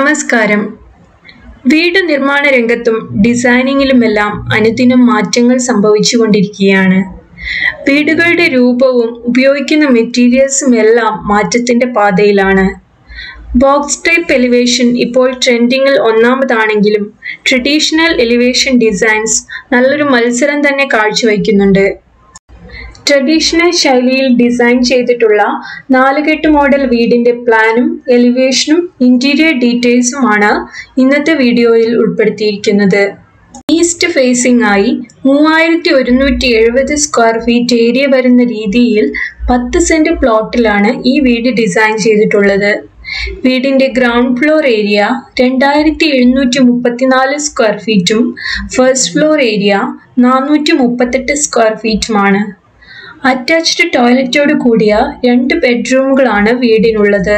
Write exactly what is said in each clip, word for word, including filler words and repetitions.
നമസ്കാരം. വീട് നിർമ്മാണ രംഗത്തും ഡിസൈനിങ്ങിലുമെല്ലാം അനുദിനം മാറ്റങ്ങൾ സംഭവിച്ചുകൊണ്ടിരിക്കുകയാണ്. വീടുകളുടെ രൂപവും ഉപയോഗിക്കുന്ന മെറ്റീരിയൽസും എല്ലാം മാറ്റത്തിന്റെ പാതയിലാണ്. ബോക്സ് ടൈപ്പ് എലിവേഷൻ ഇപ്പോൾ ട്രെൻഡിങ്ങിൽ ഒന്നാമതാണെങ്കിലും ട്രഡീഷണൽ എലിവേഷൻ ഡിസൈൻസ് നല്ലൊരു മത്സരം തന്നെ കാഴ്ചവയ്ക്കുന്നുണ്ട്. ട്രഡീഷണൽ ശൈലിയിൽ ഡിസൈൻ ചെയ്തിട്ടുള്ള നാലുകെട്ട് മോഡൽ വീടിൻ്റെ പ്ലാനും എലിവേഷനും ഇൻറ്റീരിയർ ഡീറ്റെയിൽസുമാണ് ഇന്നത്തെ വീഡിയോയിൽ ഉൾപ്പെടുത്തിയിരിക്കുന്നത്. ഈസ്റ്റ് ഫേസിംഗ് ആയി മൂവായിരത്തി ഒരുന്നൂറ്റി എഴുപത് സ്ക്വയർ ഫീറ്റ് ഏരിയ വരുന്ന രീതിയിൽ പത്ത് സെൻറ് പ്ലോട്ടിലാണ് ഈ വീട് ഡിസൈൻ ചെയ്തിട്ടുള്ളത്. വീടിൻ്റെ ഗ്രൗണ്ട് ഫ്ലോർ ഏരിയ രണ്ടായിരത്തി എഴുന്നൂറ്റി മുപ്പത്തിനാല് സ്ക്വയർ ഫീറ്റും ഫസ്റ്റ് ഫ്ലോർ ഏരിയ നാനൂറ്റി മുപ്പത്തെട്ട് സ്ക്വയർ ഫീറ്റുമാണ്. അറ്റാച്ച്ഡ് ടോയ്ലറ്റോട് കൂടിയ രണ്ട് ബെഡ്റൂമുകളാണ് വീടിനുള്ളത്.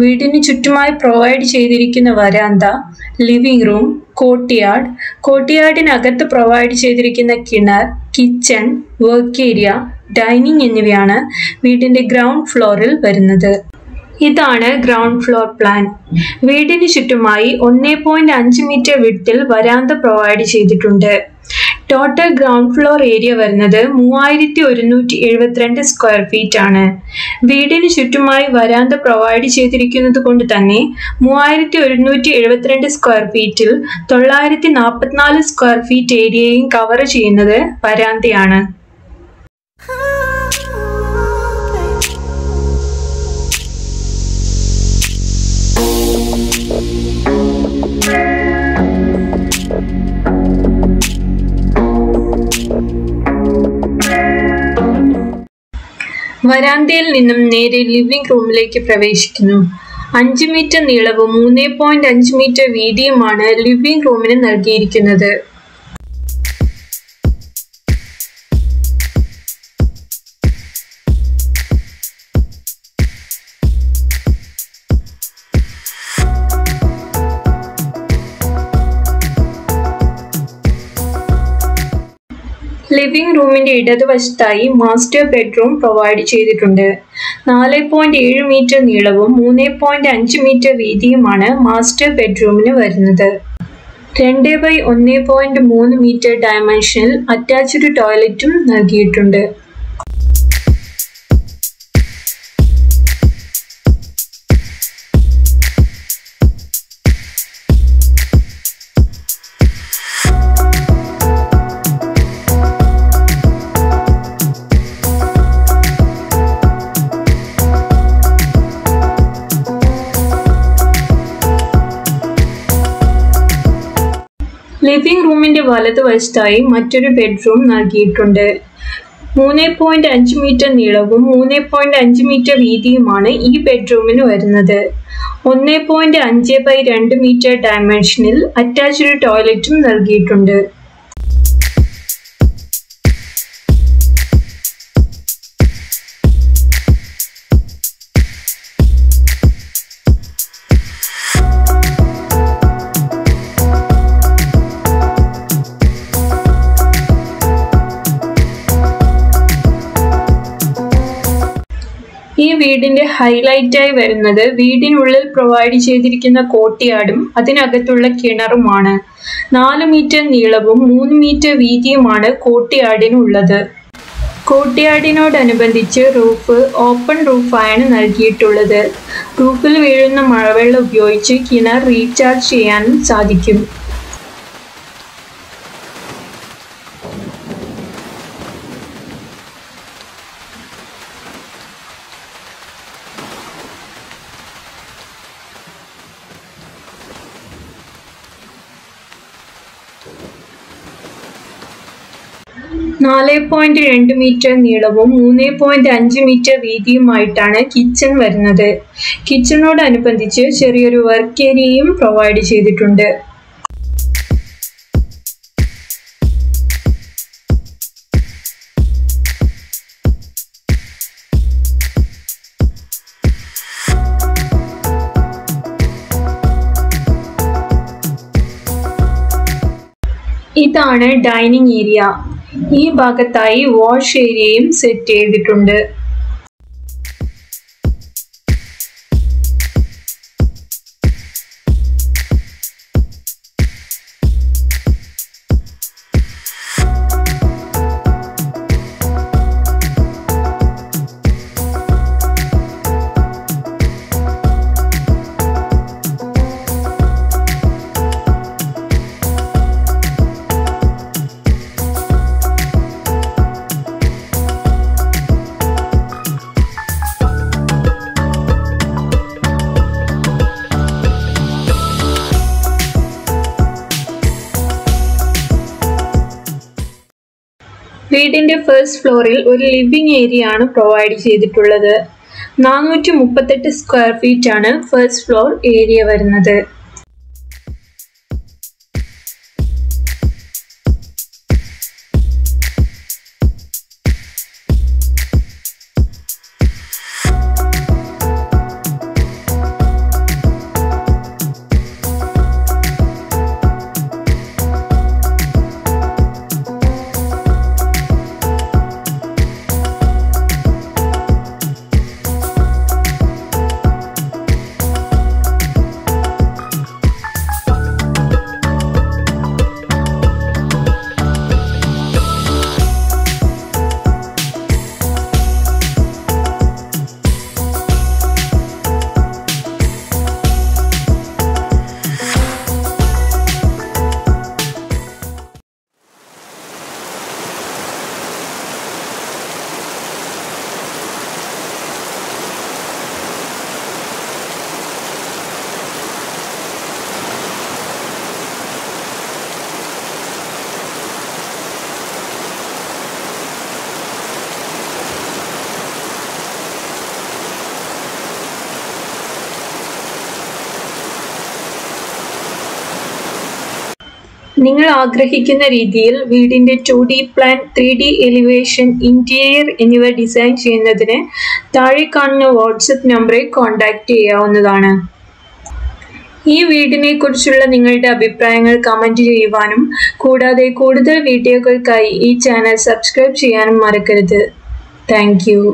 വീടിന് ചുറ്റുമായി പ്രൊവൈഡ് ചെയ്തിരിക്കുന്ന വരാന്ത, ലിവിംഗ് റൂം, കോർട്ട്യാർഡ്, കോർട്ട്യാർഡിനകത്ത് പ്രൊവൈഡ് ചെയ്തിരിക്കുന്ന കിണർ, കിച്ചൺ, വർക്ക് ഏരിയ, ഡൈനിങ് എന്നിവയാണ് വീടിൻ്റെ ഗ്രൗണ്ട് ഫ്ലോറിൽ വരുന്നത്. ഇതാണ് ഗ്രൗണ്ട് ഫ്ലോർ പ്ലാൻ. വീടിന് ചുറ്റുമായി ഒന്നേ പോയിന്റ് അഞ്ച് മീറ്റർ വിഡ്ത്തിൽ വരാന്ത പ്രൊവൈഡ് ചെയ്തിട്ടുണ്ട്. ടോട്ടൽ ഗ്രൗണ്ട് ഫ്ലോർ ഏരിയ വരുന്നത് മൂവായിരത്തി ഒരുന്നൂറ്റി എഴുപത്തിരണ്ട് സ്ക്വയർ ഫീറ്റ് ആണ്. വീടിന് ചുറ്റുമായി വരാന്ത പ്രൊവൈഡ് ചെയ്തിരിക്കുന്നത് കൊണ്ട് തന്നെ മൂവായിരത്തി ഒരുന്നൂറ്റി എഴുപത്തിരണ്ട് സ്ക്വയർ ഫീറ്റിൽ തൊള്ളായിരത്തി നാൽപ്പത്തിനാല് സ്ക്വയർ ഫീറ്റ് ഏരിയയും കവർ ചെയ്യുന്നത് വരാന്തയാണ്. വരാന്തയിൽ നിന്നും നേരെ ലിവിംഗ് റൂമിലേക്ക് പ്രവേശിക്കുന്നു. അഞ്ച് മീറ്റർ നീളവും മൂന്ന് പോയിന്റ് അഞ്ച് മീറ്റർ വീതിയുമാണ് ലിവിംഗ് റൂമിന് നൽകിയിരിക്കുന്നത്. ലിവിംഗ് റൂമിൻ്റെ ഇടതുവശത്തായി മാസ്റ്റർ ബെഡ്റൂം പ്രൊവൈഡ് ചെയ്തിട്ടുണ്ട്. നാല് പോയിന്റ് ഏഴ് മീറ്റർ നീളവും മൂന്ന് പോയിന്റ് അഞ്ച് മീറ്റർ വീതിയുമാണ് മാസ്റ്റർ ബെഡ്റൂമിന് വരുന്നത്. രണ്ട് ബൈ ഒന്ന് പോയിന്റ് മൂന്ന് മീറ്റർ ഡയമെൻഷനിൽ അറ്റാച്ച്ഡ് ടോയ്ലറ്റും നൽകിയിട്ടുണ്ട്. ലിവിംഗ് റൂമിൻ്റെ വലതുവശത്തായി മറ്റൊരു ബെഡ്റൂം നൽകിയിട്ടുണ്ട്. മൂന്ന് പോയിന്റ് അഞ്ച് മീറ്റർ നീളവും മൂന്ന് പോയിന്റ് അഞ്ച് മീറ്റർ വീതിയുമാണ് ഈ ബെഡ്റൂമിന് വരുന്നത്. ഒന്ന് പോയിന്റ് അഞ്ച് ബൈ രണ്ട് മീറ്റർ ഡയമെൻഷനിൽ അറ്റാച്ച്ഡ് ടോയ്ലറ്റും നൽകിയിട്ടുണ്ട്. ഈ വീടിൻ്റെ ഹൈലൈറ്റായി വരുന്നത് വീടിനുള്ളിൽ പ്രൊവൈഡ് ചെയ്തിരിക്കുന്ന കോർട്ട്യാർഡും അതിനകത്തുള്ള കിണറുമാണ്. നാല് മീറ്റർ നീളവും മൂന്ന് മീറ്റർ വീതിയുമാണ് കോർട്ട്യാർഡിനുള്ളത്. കോർട്ട്യാർഡിനോടനുബന്ധിച്ച് റൂഫ് ഓപ്പൺ റൂഫായാണ് നൽകിയിട്ടുള്ളത്. റൂഫിൽ വീഴുന്ന മഴവെള്ളം ഉപയോഗിച്ച് കിണർ റീചാർജ് ചെയ്യാനും സാധിക്കും. നാല് പോയിന്റ് രണ്ട് മീറ്റർ നീളവും മൂന്ന് പോയിന്റ് അഞ്ച് മീറ്റർ വീതിയുമായിട്ടാണ് കിച്ചൺ വരുന്നത്. കിച്ചണോടനുബന്ധിച്ച് ചെറിയൊരു വർക്ക് ഏരിയയും പ്രൊവൈഡ് ചെയ്തിട്ടുണ്ട്. ഇതാണ് ഡൈനിങ് ഏരിയ. ഈ ഭാഗത്തായി വാഷ് ഏരിയയും സെറ്റ് ചെയ്തിട്ടുണ്ട്. വീടിന്റെ ഫസ്റ്റ് ഫ്ലോറിൽ ഒരു ലിവിംഗ് ഏരിയ ആണ് പ്രൊവൈഡ് ചെയ്തിട്ടുള്ളത്. നാനൂറ്റി മുപ്പത്തിയെട്ട് സ്ക്വയർ ഫീറ്റ് ആണ് ഫസ്റ്റ് ഫ്ലോർ ഏരിയ വരുന്നത്. നിങ്ങൾ ആഗ്രഹിക്കുന്ന രീതിയിൽ വീടിന്റെ two D plan, three D elevation, interior എന്നിവ ഡിസൈൻ ചെയ്യുന്നതിന് താഴെ കാണുന്ന വാട്സ്ആപ്പ് നമ്പറിൽ കോൺടാക്ട് ചെയ്യാവുന്നതാണ്. ഈ വീടിനെ കുറിച്ചുള്ള നിങ്ങളുടെ അഭിപ്രായങ്ങൾ കമൻറ്റ് ചെയ്യുവാനും കൂടാതെ കൂടുതൽ വീഡിയോകൾക്കായി ഈ ചാനൽ സബ്സ്ക്രൈബ് ചെയ്യാനും മറക്കരുത്. Thank U.